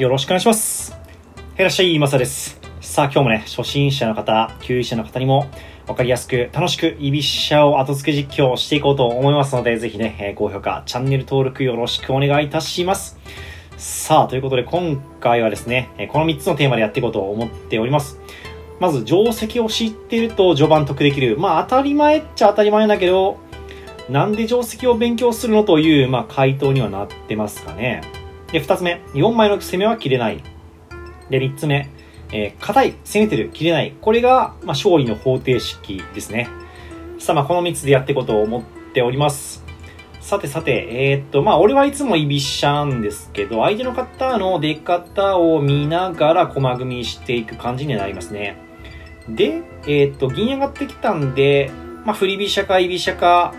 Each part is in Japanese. よろしくお願いします。いらっしゃい、マサです。さあ、今日もね、初心者の方、級位者の方にも、わかりやすく楽しく居飛車を後付け実況をしていこうと思いますので、ぜひね、高評価、チャンネル登録よろしくお願いいたします。さあ、ということで今回はですね、この3つのテーマでやっていこうと思っております。まず、定石を知っていると序盤得できる。まあ、当たり前っちゃ当たり前だけど、なんで定石を勉強するのという、まあ、回答にはなってますかね。で、2つ目、4枚の攻めは切れない。で、3つ目、硬い、攻めてる、切れない。これが、まあ、勝利の方程式ですね。さあ、まあ、この3つでやっていこうと思っております。さて、まあ、俺はいつも居飛車なんですけど、相手の方の出方を見ながら駒組みしていく感じになりますね。で、銀上がってきたんで、まあ、振り飛車か居飛車か、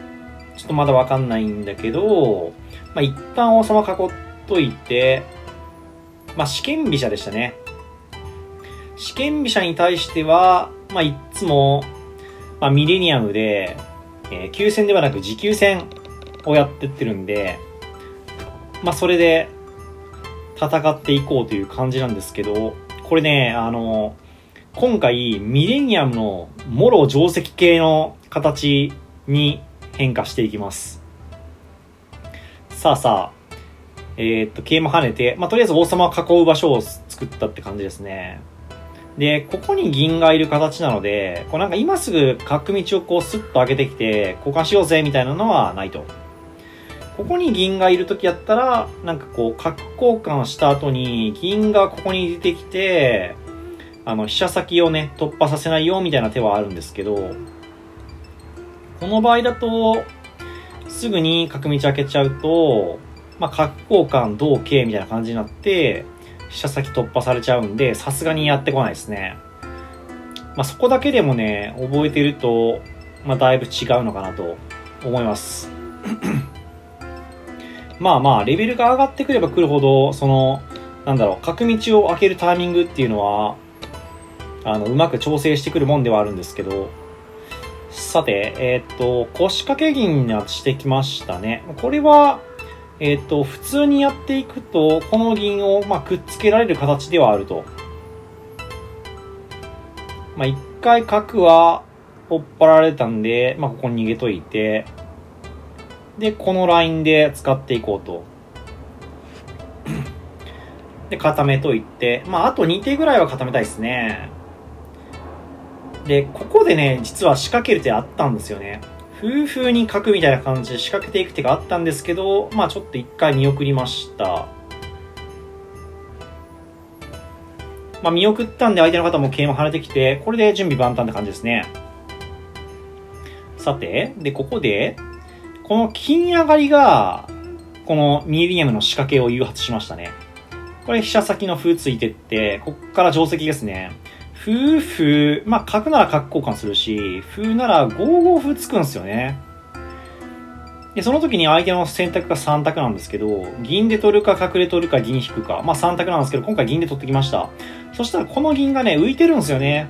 ちょっとまだわかんないんだけど、まあ、一旦王様囲って、といて、まあ、四間飛車でしたね。四間飛車に対しては、まあ、いつも、まあ、ミレニアムで、急戦ではなく持久戦をやってってるんで、まあ、それで戦っていこうという感じなんですけど、これね、今回ミレニアムのもろ定石系の形に変化していきます。さあ、桂馬跳ねて、まあ、とりあえず王様を囲う場所を作ったって感じですね。で、ここに銀がいる形なので、こうなんか今すぐ角道をこうスッと上げてきて、交換しようぜみたいなのはないと。ここに銀がいるときやったら、なんかこう角交換した後に銀がここに出てきて、飛車先をね、突破させないよみたいな手はあるんですけど、この場合だと、すぐに角道開けちゃうと、まあ、角交換同桂みたいな感じになって、飛車先突破されちゃうんで、さすがにやってこないですね。まあ、そこだけでもね、覚えてると、まあ、だいぶ違うのかなと思います。まあ、レベルが上がってくればくるほど、角道を開けるタイミングっていうのは、うまく調整してくるもんではあるんですけど、さて、腰掛け銀にしてきましたね。これは、普通にやっていくと、この銀を、まあ、くっつけられる形ではあると。まあ、一回角は追っ払われたんで、まあ、ここに逃げといて、で、このラインで使っていこうと。で、固めといて、まあ、あと2手ぐらいは固めたいですね。で、ここでね、実は仕掛ける手あったんですよね。風風に角みたいな感じで仕掛けていく手があったんですけど、まあちょっと一回見送りました。まあ見送ったんで相手の方も桂馬跳ねてきて、これで準備万端って感じですね。さて、で、ここで、この金上がりが、このミレニアムの仕掛けを誘発しましたね。これ飛車先の歩ついてって、こっから定石ですね。風風、まあ、角なら角交換するし、風なら5五歩つくんですよね。で、その時に相手の選択が3択なんですけど、銀で取るか角で取るか銀引くか。まあ、3択なんですけど、今回銀で取ってきました。そしたらこの銀がね、浮いてるんですよね。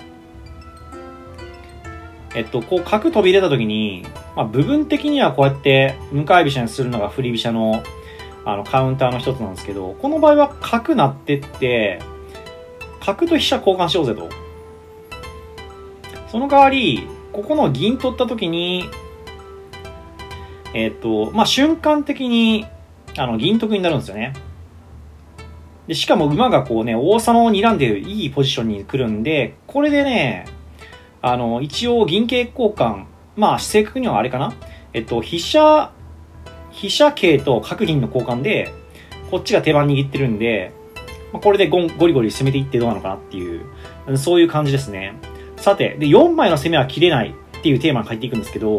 こう角飛び出た時に、まあ、部分的にはこうやって向かい飛車にするのが振り飛車の、カウンターの一つなんですけど、この場合は角なってって、角と飛車交換しようぜと。その代わり、ここの銀取ったときに、まあ、瞬間的に、銀得になるんですよね。で、しかも馬がこうね、王様を睨んでるいいポジションに来るんで、これでね、一応銀桂交換、まあ、正確にはあれかな。飛車桂と角銀の交換で、こっちが手番握ってるんで、まあ、これでゴリゴリ攻めていってどうなのかなっていう、そういう感じですね。さて、で、4枚の攻めは切れないっていうテーマに入っていくんですけど、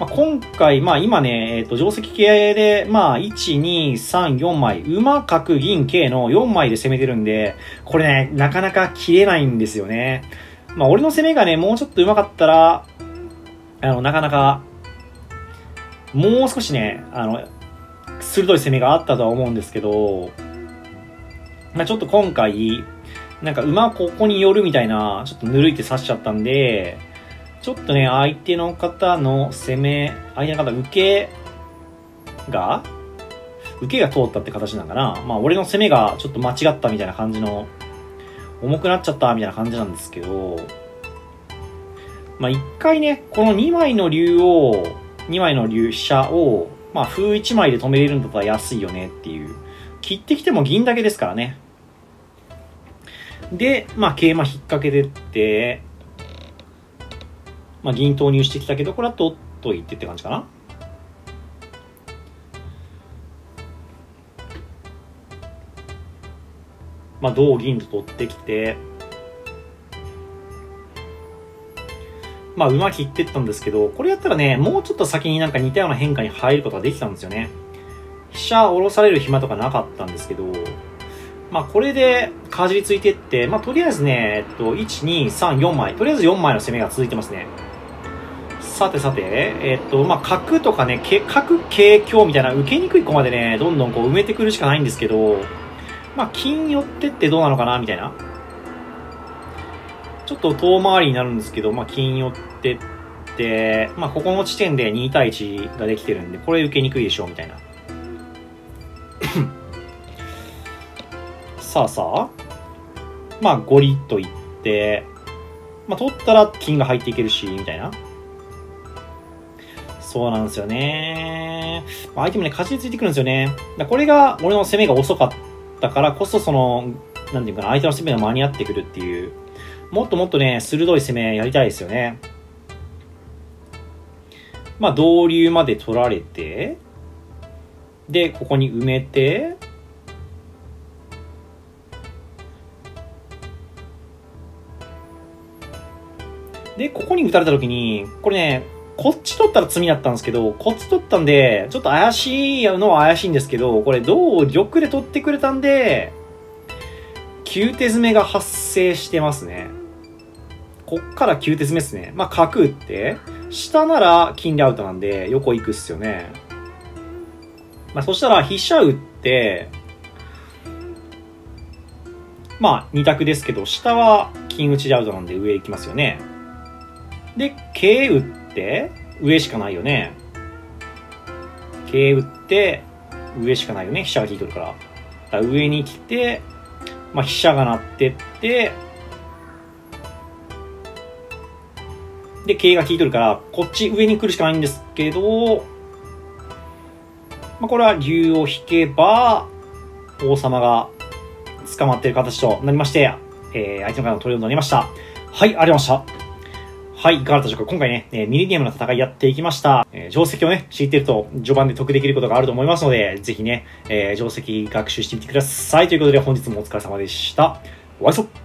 まあ、今回、まあ今ね、定石系で、まあ、1、2、3、4枚、馬、角、銀、桂の4枚で攻めてるんで、これね、なかなか切れないんですよね。まあ、俺の攻めがね、もうちょっと上手かったら、なかなか、もう少しね、鋭い攻めがあったとは思うんですけど、まあ、ちょっと今回、なんか馬ここに寄るみたいな、ちょっとぬるい手刺しちゃったんで、ちょっとね、相手の方の攻め、相手の方受けが、受けが通ったって形だから、まあ俺の攻めがちょっと間違ったみたいな感じの、重くなっちゃったみたいな感じなんですけど、まあ一回ね、この2枚の飛車を、まあ歩1枚で止めれるんだったら安いよねっていう。切ってきても銀だけですからね。で、まあ桂馬引っ掛けてって、まあ銀投入してきたけど、これは取っといてって感じかな。まあ同銀と取ってきて、まあ馬切ってったんですけど、これやったらね、もうちょっと先になんか似たような変化に入ることができたんですよね。飛車下ろされる暇とかなかったんですけど、まあこれでかじりついてって、まあとりあえずね、1、2、3、4枚、とりあえず4枚の攻めが続いてますね。さてさて、まあ角とかね、角桂香みたいな受けにくい駒でね、どんどんこう埋めてくるしかないんですけど、まあ金寄ってってどうなのかなみたいな。ちょっと遠回りになるんですけど、まあ金寄ってって、まあここの地点で2対1ができてるんで、これ受けにくいでしょみたいな。さあさあ、まあゴリッといって、まあ取ったら金が入っていけるし、みたいな。そうなんですよね。まあ相手もね、勝ちついてくるんですよね。これが俺の攻めが遅かったからこそ、その、なんていうかな、相手の攻めが間に合ってくるっていう。もっともっとね、鋭い攻めやりたいですよね。まあ、同竜まで取られて、で、ここに埋めて、で、ここに打たれたときに、これね、こっち取ったら詰みだったんですけど、こっち取ったんで、ちょっと怪しいのは怪しいんですけど、これ、同玉で取ってくれたんで、9手詰めが発生してますね。こっから9手詰めですね。まあ、角打って、下なら金でアウトなんで、横行くっすよね。まあ、そしたら飛車打って、まあ、2択ですけど、下は金打ちでアウトなんで上行きますよね。で、桂打って、上しかないよね。桂打って、上しかないよね。飛車が引いてるから。だから上に来て、まあ飛車が鳴ってって、で、桂が利いとるから、こっち上に来るしかないんですけど、まあこれは竜を引けば、王様が捕まっている形となりまして、相手の方の取りようになりました。はい、ありました。はい、いかがだったでしょうか。今回ね、ミレニアムの戦いやっていきました。定石をね、知っていると序盤で得できることがあると思いますので、ぜひね、定石学習してみてください。ということで本日もお疲れ様でした。お会いしましょう。